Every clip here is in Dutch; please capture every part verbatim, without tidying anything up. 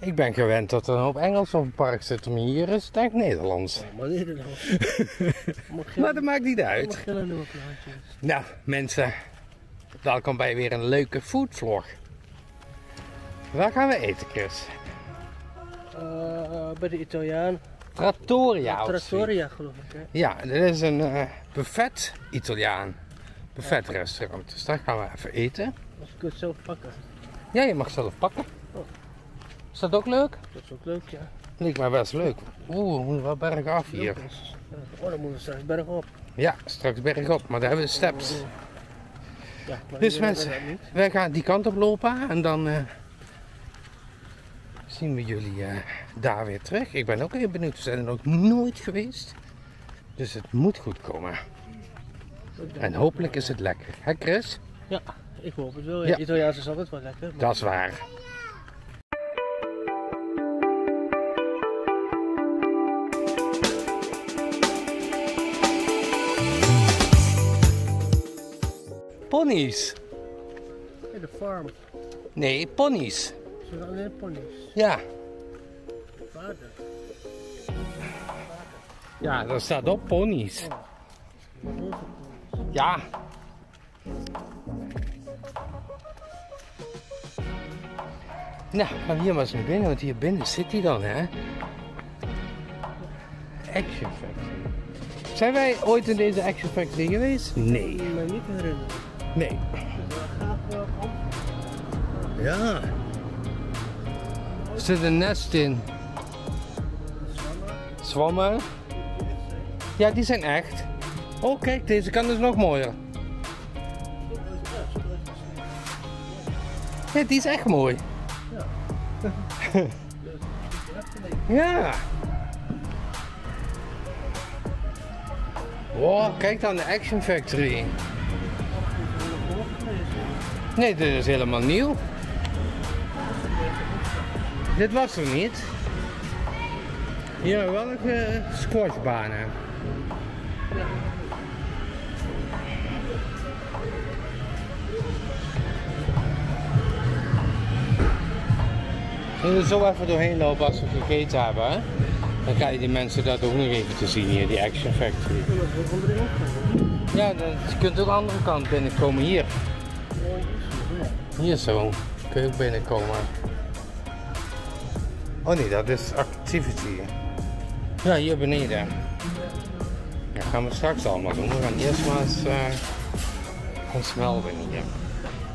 Ik ben gewend dat er een hoop Engels op het park zit, maar hier is het echt Nederlands. Ja, maar Nederlands. Maar dat maakt niet uit. Nou mensen, welkom bij weer een leuke foodvlog. Waar gaan we eten, Chris? Uh, bij de Italiaan. Trattoria. Trattoria geloof ik. Hè? Ja, dit is een uh, buffet Italiaan. Buffet restaurant. Dus daar gaan we even eten. Als ik het zelf pakken. Ja, je mag zelf pakken. Oh. Is dat ook leuk? Dat is ook leuk, ja. Lijkt mij best leuk. Oeh, we moeten wel berg af hier. Oh, dan moeten we straks berg op. Ja, straks berg op, maar daar hebben we steps. Ja, dus mensen, wij gaan die kant op lopen en dan uh, zien we jullie uh, daar weer terug. Ik ben ook heel benieuwd, we zijn er nog nooit geweest. Dus het moet goed komen. En hopelijk is het lekker. Hè Chris? Ja, ik hoop het wel. Ja. Italiaans is altijd wel lekker. Maar... Dat is waar. Ponies. Hey, de farm. Nee, ponies. Zijn dat alleen ponies? Ja. Paarden. Ja, daar staat op ponies. Oh. Ja. Nou, gaan we hier maar eens naar binnen, want hier binnen zit hij dan, hè? Action Factory. Zijn wij ooit in deze Action Factory geweest? Nee. Ik kan me niet herinneren. Nee. Ja. Er zit een nest in. Zwammen. Ja, die zijn echt. Oh kijk, deze kant is nog mooier. Ja, die is echt mooi. Ja. Ja. Wow, kijk dan de Action Factory. Nee, dit is helemaal nieuw. Dit was er niet. Hier ja, welke squashbanen. We zullen zo even doorheen lopen als we gegeten hebben. Hè? Dan ga je die mensen dat ook nog even te zien hier, die Action Factory. Ja, dan, je kunt ook de andere kant binnenkomen hier. Hier zo, kun je ook binnenkomen. Oh nee, dat is activity. Ja, hier beneden. Dat gaan we straks allemaal doen. We gaan eerst maar eens uh, ontsmelten hier.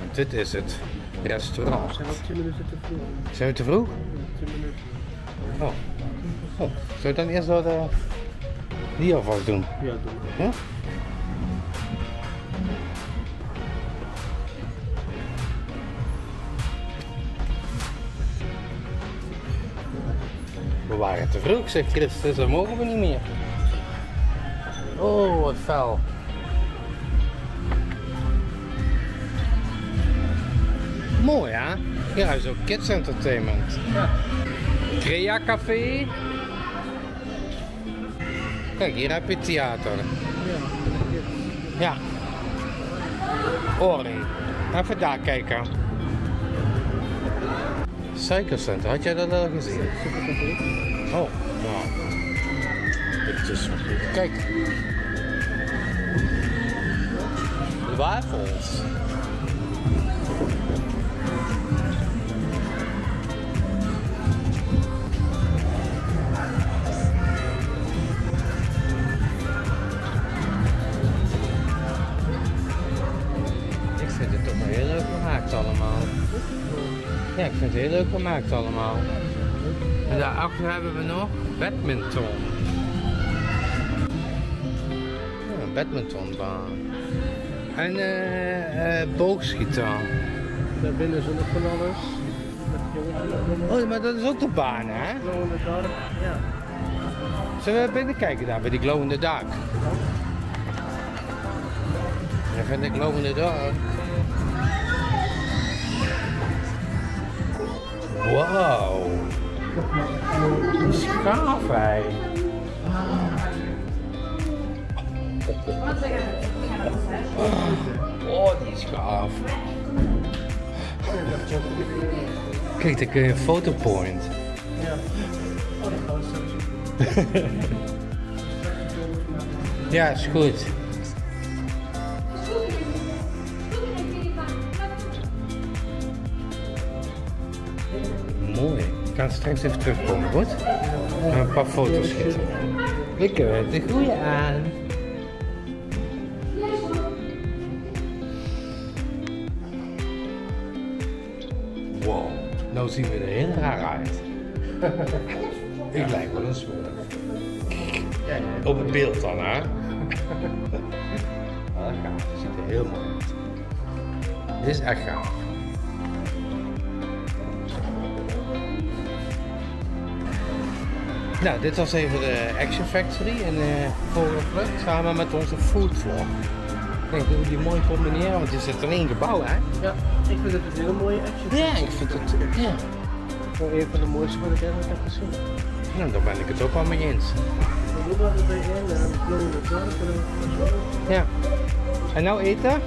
Want dit is het restaurant. Zijn we tien minuten te vroeg? Zijn we te vroeg? tien minuten. Oh. Oh, zou je dan eerst wat uh, die alvast doen? Ja, doen we. Ja? We waren te vroeg, zegt Christus, dan mogen we niet meer. Oh, wat fel. Mooi hè? Ja, is ook kids entertainment. Ja. Tria Café. Kijk, hier heb je theater. Ja. Ori. Even daar kijken. Cycle Center, had jij dat al gezien? Oh, wow. Kijk. De wafels. Ja, ik vind het heel leuk gemaakt allemaal. En daarachter hebben we nog badminton. Ja, een badmintonbaan. En uh, uh, boogschieten. Daar binnen is nog van alles. Oh, maar dat is ook de baan, hè? Glowende dark, ja. Zullen we binnen kijken daar, bij die glowende dark? Daar vind ik glowende dark. Wauw, gaaf hij. Oh, die is gaaf. Kijk, daar kun je een fotopoint. Ja. Oh, dat gaat sowieso. Ja, is goed. Mooi. Ik kan straks even terugkomen, goed? En een paar foto's schieten. Ik heb de goede aan. Wow, nou zien we er heel raar uit. Ik lijk wel een smurf. Op het beeld dan, hè? Nou, dat gaat. Het ziet er heel mooi uit. Dit is echt gaaf. Nou, dit was even de Action Factory en de volgende vlucht samen met onze food vlog. Ik denk dat we die mooi combineren, want je zit in één gebouw, hè? Ja, ik vind het een heel mooie Action. Ja, ik vind het, ja. Gewoon een van de mooiste wat ik eigenlijk heb gezien. Nou, daar ben ik het ook wel mee eens. Ja. En nou eten? Ja.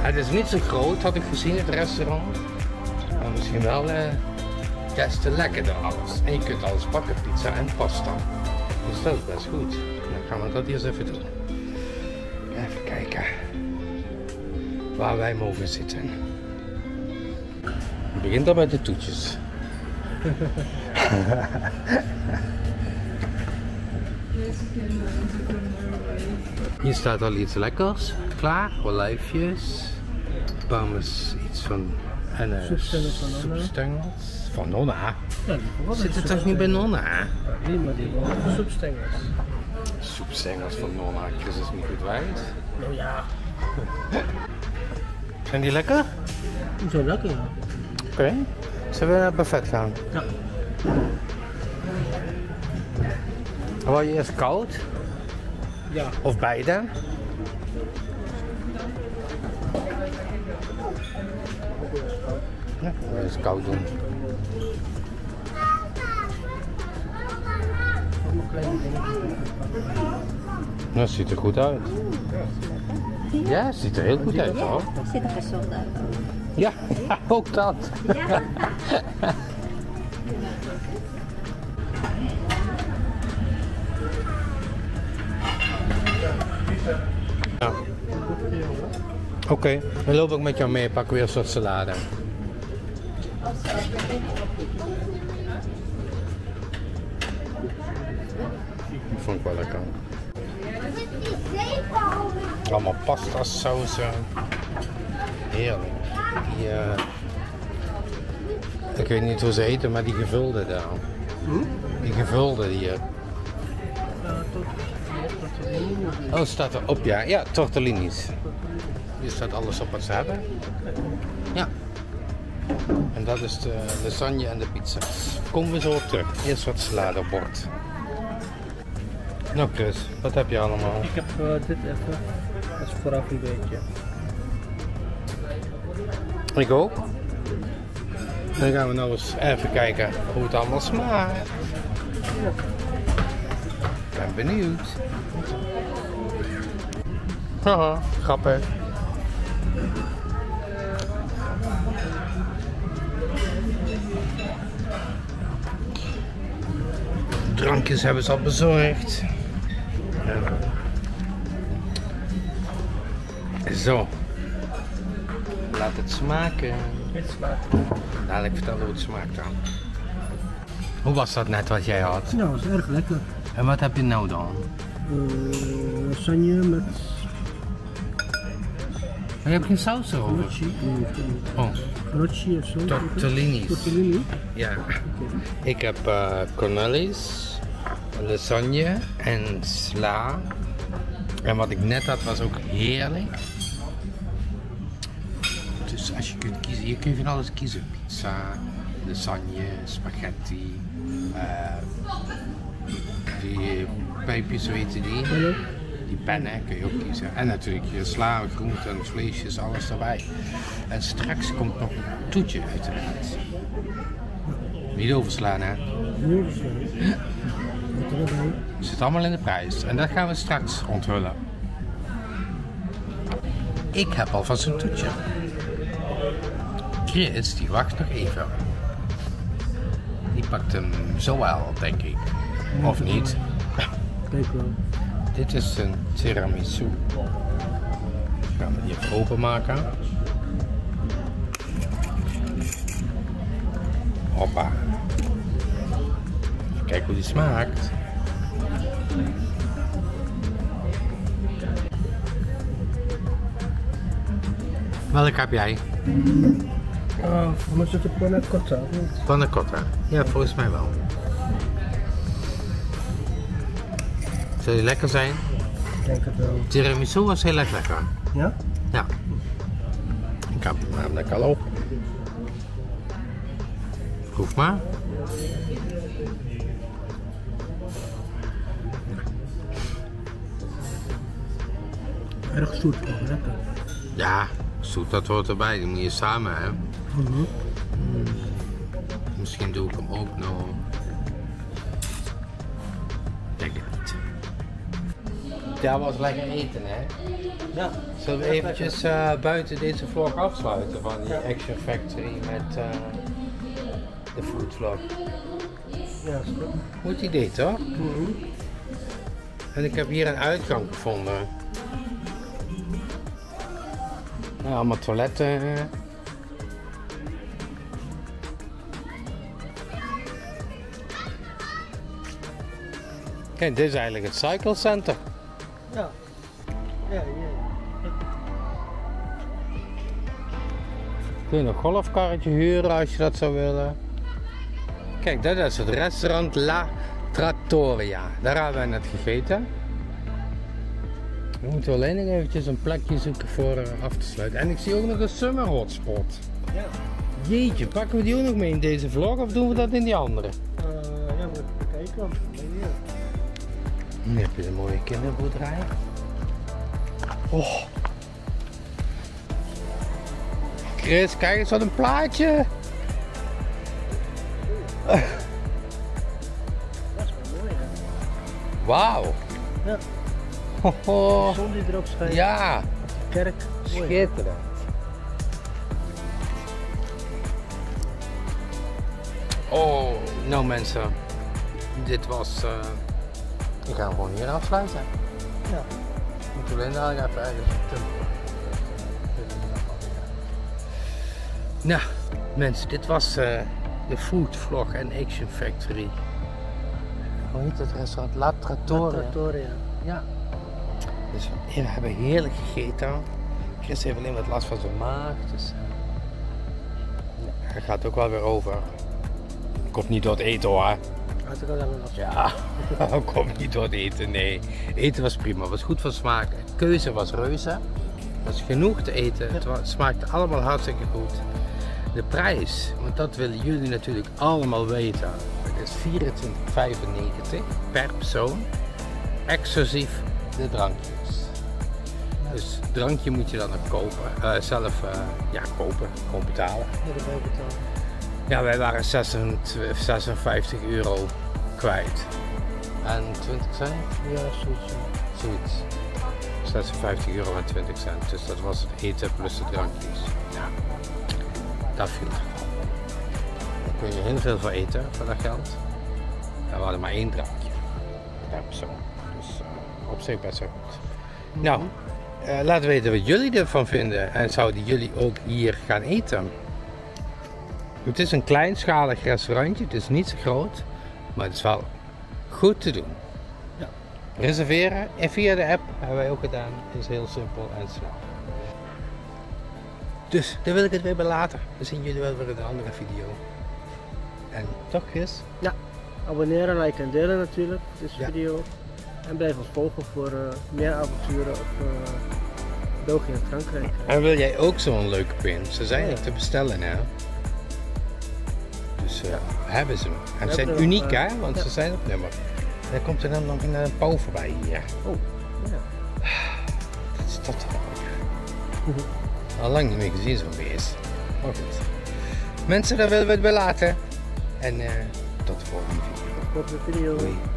Het is niet zo groot, had ik gezien, het restaurant. Maar misschien wel eh, des te lekkerder alles. En je kunt alles bakken, pizza en pasta. Dus dat is best goed. Dan gaan we dat eerst even doen. Even kijken waar wij mogen zitten. Het begint al met de toetjes. Hier staat al iets lekkers klaar. Olijfjes. Parmes, iets van... En uh, soepstengels van Nonna. Soepstengels van Nonna? Ja, zit het toch niet bij Nonna? Nee, maar die soepstengels. Soepstengels van Nonna, Chris is niet goed wijs. Nou ja. Zijn die lekker? Die zijn lekker, ja. Oké, okay. Zullen we naar het buffet gaan? Ja. Wil je eerst koud? Ja. Of beide? Ja, dat is koud doen. Dat ziet er goed uit. Ja, het ziet er heel goed uit hoor. Het ziet er gezond uit. Ja, ook dat. Ja. Ja. Oké, okay, dan loop ik met jou mee en pak weer een soort salade. Die vond ik wel lekker. Allemaal pasta sausen. Heerlijk. Die, uh... ik weet niet hoe ze eten, maar die gevulde daar. Die gevulde hier. Oh, staat er op, ja. Ja, tortellinis. Hier staat alles op wat ze hebben. Ja. En dat is de lasagne en de pizza's. Komen we zo op terug. Eerst wat salade op bord. Nou Chris, wat heb je allemaal? Ik heb uh, dit even. Dat is vooraf een beetje. Ik ook. Dan gaan we nou eens even kijken hoe het allemaal smaakt. Ik ben benieuwd. Haha, grappig. Drankjes hebben ze al bezorgd. Ja. Zo. Laat het smaken. Het smaakt. Dadelijk vertellen hoe het smaakt dan. Hoe was dat net wat jij had? Nou, dat was erg lekker. En wat heb je nou dan? Uh, lasagne met... Maar je hebt geen saus erover? Gnocchi. Oh. Gnocchi of zo. Tortellinis. Tortellini? Ja. Okay. Ik heb uh, cornelis, lasagne en sla. En wat ik net had was ook heerlijk. Dus als je kunt kiezen, hier kun je van alles kiezen. Pizza, lasagne, spaghetti. Uh, die pijpjes, hoe heet die? Hallo? Die pennen kun je ook kiezen. En natuurlijk je sla, groenten, vleesjes, alles erbij. En straks komt nog een toetje uiteraard. Niet overslaan, hè? Niet overslaan. Het zit allemaal in de prijs. En dat gaan we straks onthullen. Ik heb alvast een toetje. Tria is, die wacht nog even. Die pakt hem zo wel, denk ik. Of niet? Kijk wel. Dit is een tiramisu. Gaan we die even openmaken. Hoppa. Even kijken hoe die smaakt. Welk heb jij? Uh, voor mij zit het panna cotta. Panna cotta, ja, volgens mij wel. Zou die lekker zijn? Ik denk het wel. Tiramisu was heel erg lekker. Ja? Ja. Ik heb hem namelijk al op. Proef maar. Erg zoet, maar lekker. Ja. Zoet, dat hoort erbij, die moet je samen hè. Mm-hmm. Mm. Misschien doe ik hem ook nog. Denk het niet. Dat was lekker eten hè. Ja. Zullen we eventjes uh, buiten deze vlog afsluiten van die Action Factory met uh, de food vlog? Ja, is goed. Goed idee toch? Mm-hmm. En ik heb hier een uitgang gevonden. Ja, allemaal toiletten. Kijk, dit is eigenlijk het Cycle Center. Ja. Ja, ja. Kun je een golfkarretje huren als je dat zou willen. Kijk, dat is het restaurant La Trattoria. Daar hebben we net gegeten. We moeten alleen nog eventjes een plekje zoeken voor af te sluiten. En ik zie ook nog een summer hotspot. Ja. Jeetje, pakken we die ook nog mee in deze vlog of doen we dat in die andere? Uh, ja, we kijken of we hier. Hier heb je een mooie kinderboerderij. Oh. Chris, kijk eens wat een plaatje. Dat is wel mooi hè. Wauw. Ja. Ho, ho. De zon die erop schijnt. Ja. De kerk. Mooi. Schitterend. Oh, nou mensen. Dit was... Uh... Ik ga hem gewoon hier afsluiten. Ja. Ik moet alleen daar even ergens timmeren. Nou, mensen. Dit was uh, de food vlog en Action Factory. Hoe heet het restaurant? La Trattoria. La Trattoria. Ja. Dus we hebben heerlijk gegeten. Chris heeft alleen wat last van zijn maag. Dus ja, hij gaat ook wel weer over. Komt niet door het eten hoor. Had ik al wel last. Ja, komt niet door het eten, nee. Eten was prima, was goed van smaak. De keuze was reuze. Er was genoeg te eten. Ja. Het was, smaakte allemaal hartstikke goed. De prijs, want dat willen jullie natuurlijk allemaal weten. Het is vierentwintig vijfennegentig per persoon. Exclusief de drankjes. Dus drankje moet je dan nog kopen, uh, zelf uh, ja, kopen, gewoon betalen. Ja, erbij betalen. Ja, wij waren zesenvijftig euro kwijt. En twintig cent? Ja, zoiets. Zoiets. zesenvijftig euro en twintig cent. Dus dat was het eten plus de drankjes. Ja, dat viel. Daar kun je heel veel voor eten, voor dat geld. En we hadden maar één drankje per persoon. Dus, uh, op zich best wel goed. Mm-hmm. Nou, uh, laten weten wat jullie ervan vinden en zouden jullie ook hier gaan eten. Het is een kleinschalig restaurantje, het is niet zo groot, maar het is wel goed te doen. Ja. Reserveren en via de app hebben wij ook gedaan, is heel simpel en snel. Dus daar wil ik het weer bij laten. We zien jullie wel weer in een andere video. En toch Chris? Ja, abonneren, liken en delen natuurlijk, deze ja. video. En blijf ons volgen voor uh, meer avonturen op uh, België en Frankrijk. En wil jij ook zo'n leuke pin? Ze zijn er te bestellen hè. Dus uh, ja. hebben ze hem. En ze zijn uniek hè, uh, want ja. ze zijn op nummer. Daar komt er dan nog een uh, pauw voorbij hier. Oh, ja. Dat is dat al. Al lang niet meer gezien zo'n beest. Maar oh, goed. Mensen, daar willen we het bij laten. En uh, tot de volgende video. Tot de video. Doei.